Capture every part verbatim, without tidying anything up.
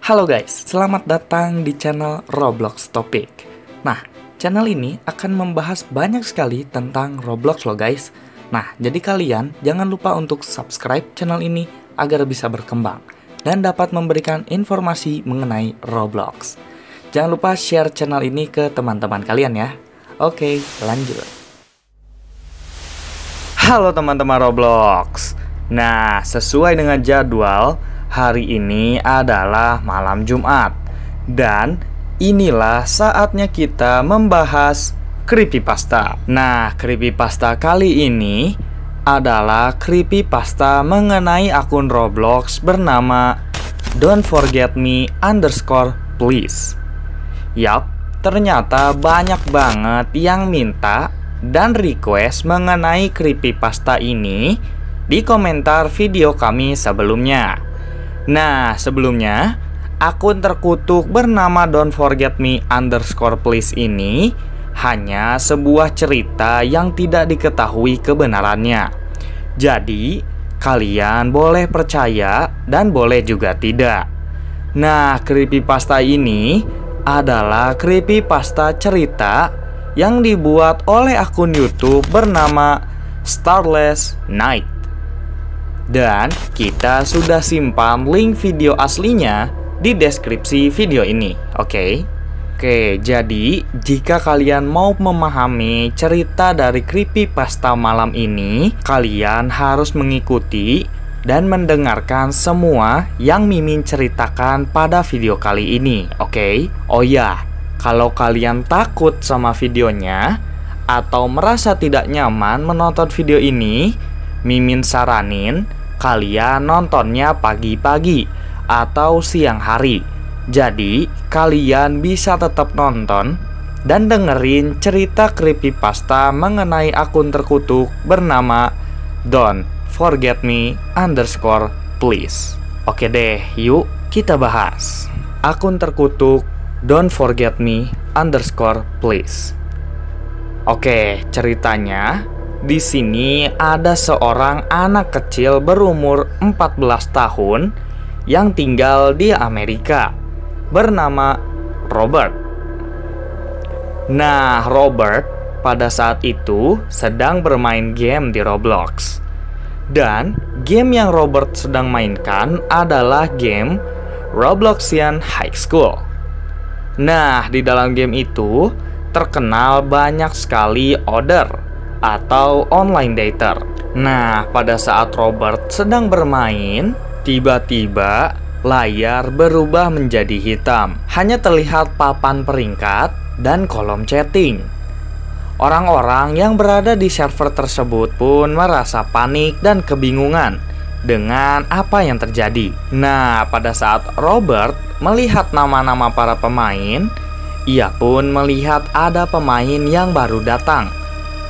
Halo guys, selamat datang di channel Roblox Topik. Nah, channel ini akan membahas banyak sekali tentang Roblox loh guys. Nah, jadi kalian jangan lupa untuk subscribe channel ini agar bisa berkembang dan dapat memberikan informasi mengenai Roblox. Jangan lupa share channel ini ke teman-teman kalian ya. Oke, lanjut. Halo teman-teman Roblox. Nah, sesuai dengan jadwal, hari ini adalah malam Jumat, dan inilah saatnya kita membahas creepypasta. Nah, creepypasta kali ini adalah creepypasta mengenai akun Roblox bernama Don't Forget Me Underscore Please. Yap, ternyata banyak banget yang minta dan request mengenai creepypasta ini di komentar video kami sebelumnya. Nah, sebelumnya, akun terkutuk bernama Don't Forget Me Underscore Please ini hanya sebuah cerita yang tidak diketahui kebenarannya. Jadi, kalian boleh percaya dan boleh juga tidak. Nah, creepypasta ini adalah creepypasta cerita yang dibuat oleh akun YouTube bernama Starless Night. Dan kita sudah simpan link video aslinya di deskripsi video ini, oke? Okay? Oke, okay, jadi jika kalian mau memahami cerita dari creepypasta malam ini, kalian harus mengikuti dan mendengarkan semua yang Mimin ceritakan pada video kali ini, oke? Okay? Oh ya, kalau kalian takut sama videonya atau merasa tidak nyaman menonton video ini, Mimin saranin kalian nontonnya pagi-pagi atau siang hari. Jadi kalian bisa tetap nonton dan dengerin cerita creepypasta mengenai akun terkutuk bernama Don't Forget Me Underscore Please. Oke deh, yuk kita bahas akun terkutuk Don't Forget Me Underscore Please. Oke, ceritanya di sini ada seorang anak kecil berumur empat belas tahun yang tinggal di Amerika bernama Robert. Nah, Robert pada saat itu sedang bermain game di Roblox. Dan game yang Robert sedang mainkan adalah game Robloxian High School. Nah, di dalam game itu terkenal banyak sekali order atau online dater. Nah, pada saat Robert sedang bermain, tiba-tiba layar berubah menjadi hitam. Hanya terlihat papan peringkat dan kolom chatting. Orang-orang yang berada di server tersebut pun merasa panik dan kebingungan dengan apa yang terjadi. Nah, pada saat Robert melihat nama-nama para pemain, ia pun melihat ada pemain yang baru datang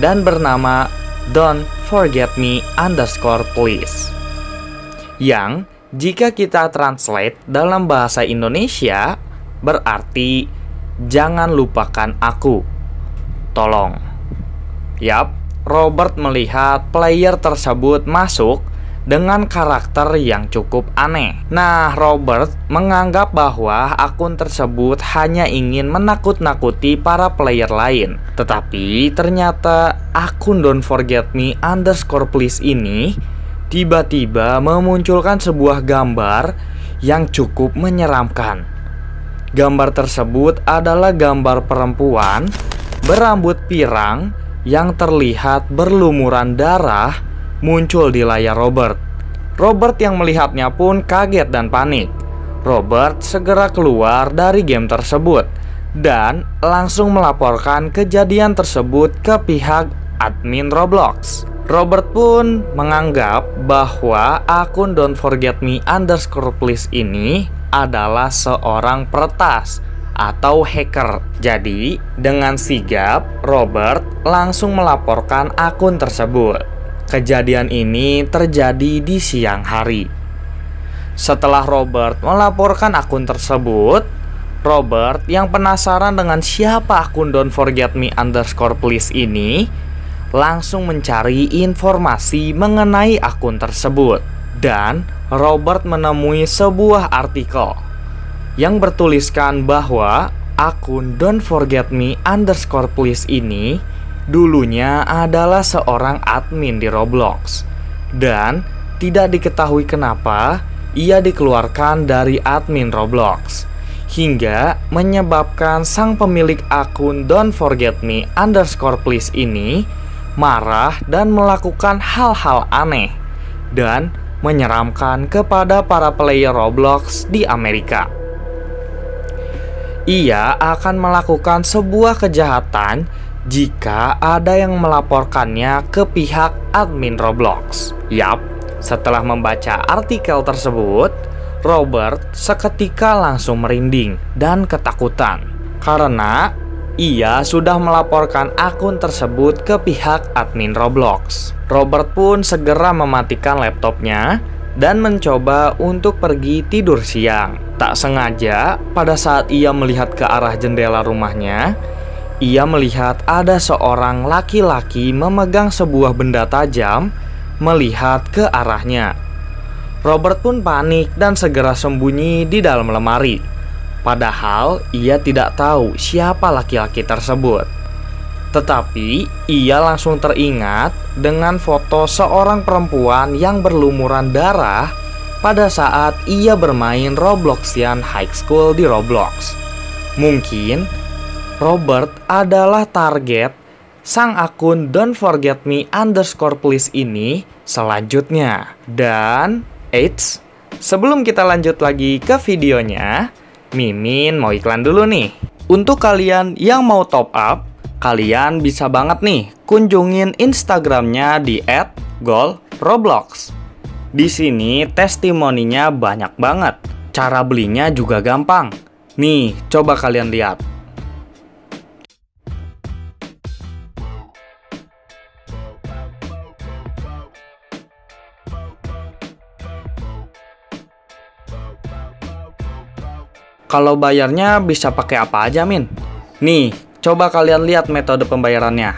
dan bernama Don't Forget Me Underscore Please, yang jika kita translate dalam bahasa Indonesia berarti jangan lupakan aku, tolong. Yap, Robert melihat player tersebut masuk dengan karakter yang cukup aneh. Nah, Robert menganggap bahwa akun tersebut hanya ingin menakut-nakuti para player lain. Tetapi ternyata akun Don't Forget Me Underscore Please ini tiba-tiba memunculkan sebuah gambar yang cukup menyeramkan. Gambar tersebut adalah gambar perempuan berambut pirang yang terlihat berlumuran darah muncul di layar Robert. Robert yang melihatnya pun kaget dan panik. Robert segera keluar dari game tersebut dan langsung melaporkan kejadian tersebut ke pihak admin Roblox. Robert pun menganggap bahwa akun Don't Forget Me Underscore Please ini adalah seorang peretas atau hacker. Jadi dengan sigap, Robert langsung melaporkan akun tersebut. Kejadian ini terjadi di siang hari. Setelah Robert melaporkan akun tersebut, Robert yang penasaran dengan siapa akun Don't Forget Me Underscore Please ini langsung mencari informasi mengenai akun tersebut. Dan Robert menemui sebuah artikel yang bertuliskan bahwa akun Don't Forget Me Underscore Please ini dulunya adalah seorang admin di Roblox, dan tidak diketahui kenapa ia dikeluarkan dari admin Roblox hingga menyebabkan sang pemilik akun Don't Forget Me Underscore Please ini marah dan melakukan hal-hal aneh dan menyeramkan kepada para player Roblox di Amerika. Ia akan melakukan sebuah kejahatan jika ada yang melaporkannya ke pihak admin Roblox. Yap, setelah membaca artikel tersebut, Robert seketika langsung merinding dan ketakutan karena ia sudah melaporkan akun tersebut ke pihak admin Roblox. Robert pun segera mematikan laptopnya dan mencoba untuk pergi tidur siang. Tak sengaja, pada saat ia melihat ke arah jendela rumahnya, ia melihat ada seorang laki-laki memegang sebuah benda tajam melihat ke arahnya. Robert pun panik dan segera sembunyi di dalam lemari. Padahal ia tidak tahu siapa laki-laki tersebut. Tetapi ia langsung teringat dengan foto seorang perempuan yang berlumuran darah pada saat ia bermain Robloxian High School di Roblox. Mungkin Robert adalah target sang akun Don't Forget Me Underscore Please ini selanjutnya. Dan eits, sebelum kita lanjut lagi ke videonya, Mimin mau iklan dulu nih. Untuk kalian yang mau top up, kalian bisa banget nih kunjungin Instagramnya di et goldroblox. Di sini testimoninya banyak banget. Cara belinya juga gampang. Nih, coba kalian lihat. Kalau bayarnya bisa pakai apa aja, Min? Nih, coba kalian lihat metode pembayarannya.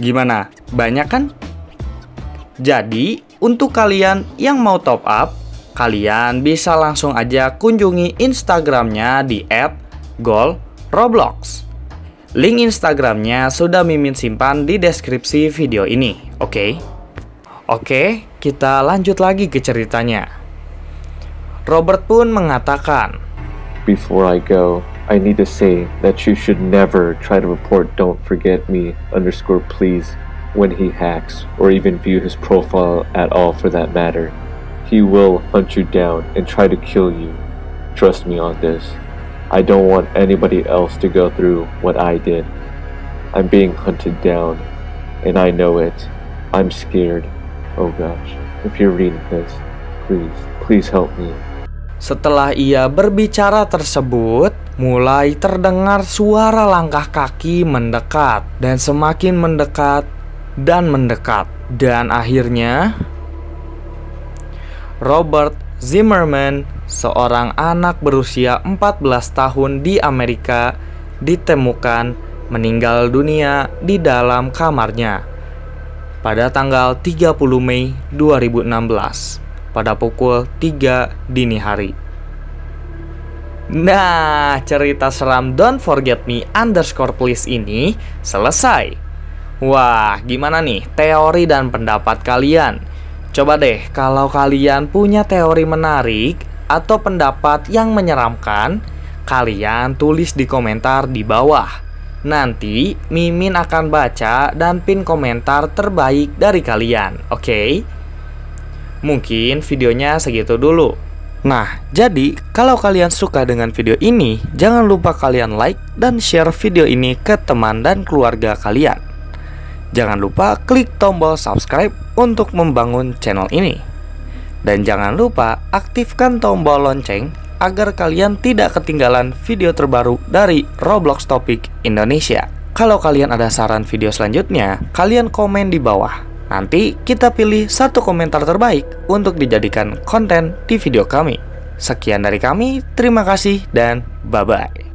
Gimana? Banyak kan? Jadi, untuk kalian yang mau top up, kalian bisa langsung aja kunjungi Instagramnya di et goldroblox. Link Instagramnya sudah Mimin simpan di deskripsi video ini, oke? Okay? Oke, okay, kita lanjut lagi ke ceritanya. Robert pun mengatakan, "Before I go, I need to say that you should never try to report Don't Forget Me Underscore Please when he hacks or even view his profile at all for that matter. He will hunt you down and try to kill you. Trust me on this. I don't want anybody else to go through what I did. I'm being hunted down, and I know it. I'm scared. Oh gosh, if you're reading this, please, please help me." Setelah ia berbicara tersebut, mulai terdengar suara langkah kaki mendekat dan semakin mendekat dan mendekat, dan akhirnya Robert Zimmerman, seorang anak berusia empat belas tahun di Amerika, ditemukan meninggal dunia di dalam kamarnya pada tanggal tiga puluh Mei dua ribu enam belas pada pukul tiga dini hari. Nah, cerita seram Don't Forget Me Underscore Please ini selesai. Wah, gimana nih teori dan pendapat kalian? Coba deh, kalau kalian punya teori menarik atau pendapat yang menyeramkan, kalian tulis di komentar di bawah. Nanti Mimin akan baca dan pin komentar terbaik dari kalian, oke? Okay? Mungkin videonya segitu dulu. Nah, jadi kalau kalian suka dengan video ini, jangan lupa kalian like dan share video ini ke teman dan keluarga kalian. Jangan lupa klik tombol subscribe untuk membangun channel ini. Dan jangan lupa aktifkan tombol lonceng agar kalian tidak ketinggalan video terbaru dari Roblox Topik Indonesia. Kalau kalian ada saran video selanjutnya, kalian komen di bawah. Nanti kita pilih satu komentar terbaik untuk dijadikan konten di video kami. Sekian dari kami, terima kasih dan bye-bye.